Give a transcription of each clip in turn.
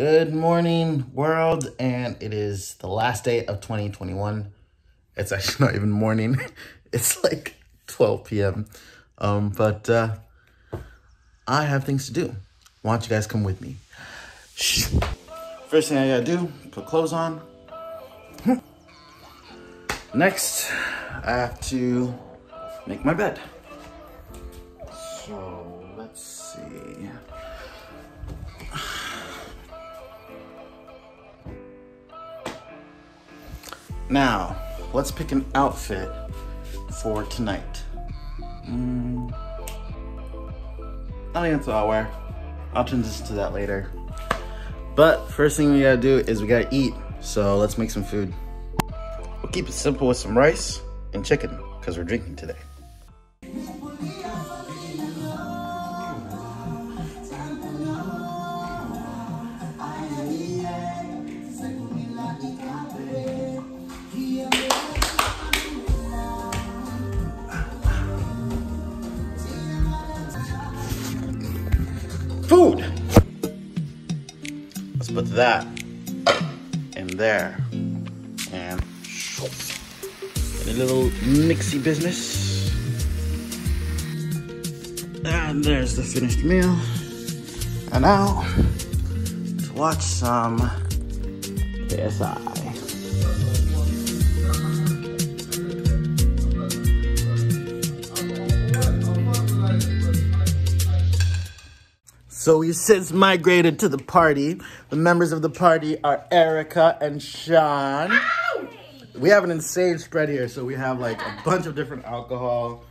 Good morning, world, and it is the last day of 2021. It's actually not even morning. It's like 12 p.m. But I have things to do. Why don't you guys come with me? First thing I gotta do, put clothes on. Next, I have to make my bed. So, let's see. Now, let's pick an outfit for tonight. I think that's what I'll wear. I'll transition to that later. But first thing we gotta do is we gotta eat. So let's make some food. We'll keep it simple with some rice and chicken because we're drinking today. Food. Let's put that in there and a little mixy business. And there's the finished meal. And now to watch some KSI. So we since migrated to the party. The members of the party are Erica and Sean. Ow! We have an insane spread here. So we have like a bunch of different alcohol.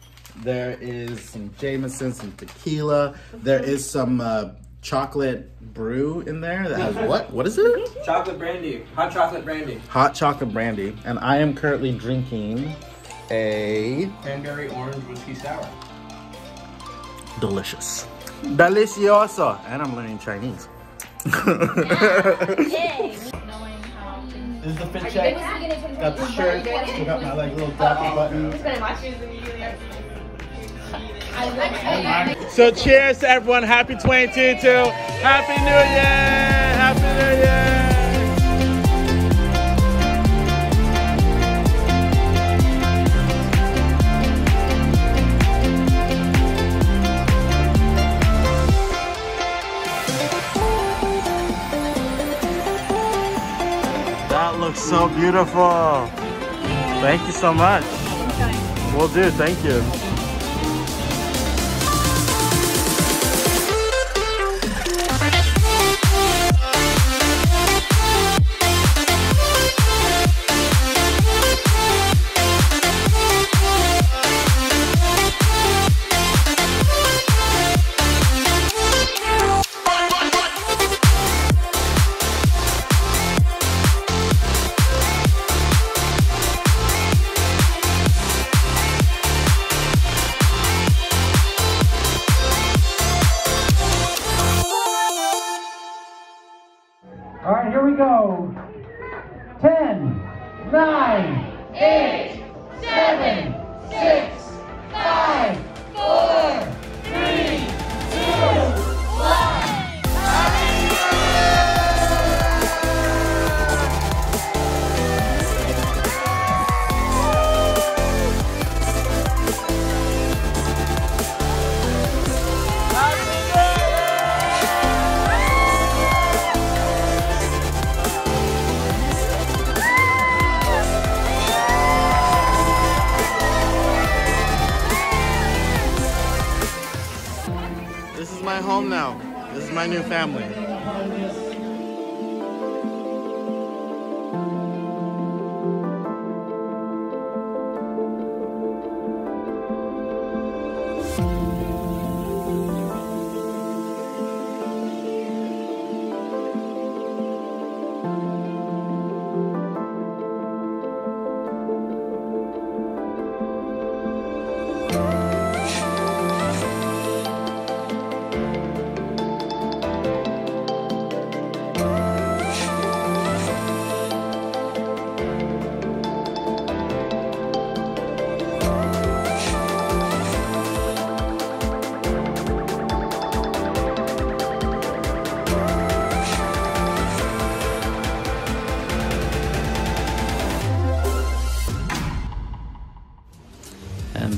There is some Jameson, some tequila. There is some chocolate brew in there that has what? What is it? Chocolate brandy, hot chocolate brandy. Hot chocolate brandy. And I am currently drinking a cranberry orange whiskey sour. Delicious. Delicioso! And I'm learning Chinese. This is the fit check. Got the shirt. I got my like little dapper button. So cheers to everyone. Happy 2022. Happy New Year! Happy New Year! Looks so beautiful. Thank you so much. Will do. Thank you. All right, here we go. 10, 9, 8, 7, 6, 5, 4, 3, 2, 1. This is my home now. This is my new family.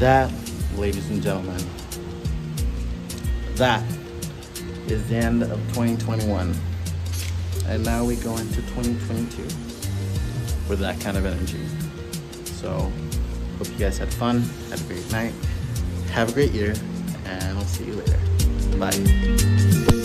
That, ladies and gentlemen, that is the end of 2021. And now we go into 2022 with that kind of energy. So, hope you guys had fun, had a great night, have a great year, and I'll see you later. Bye.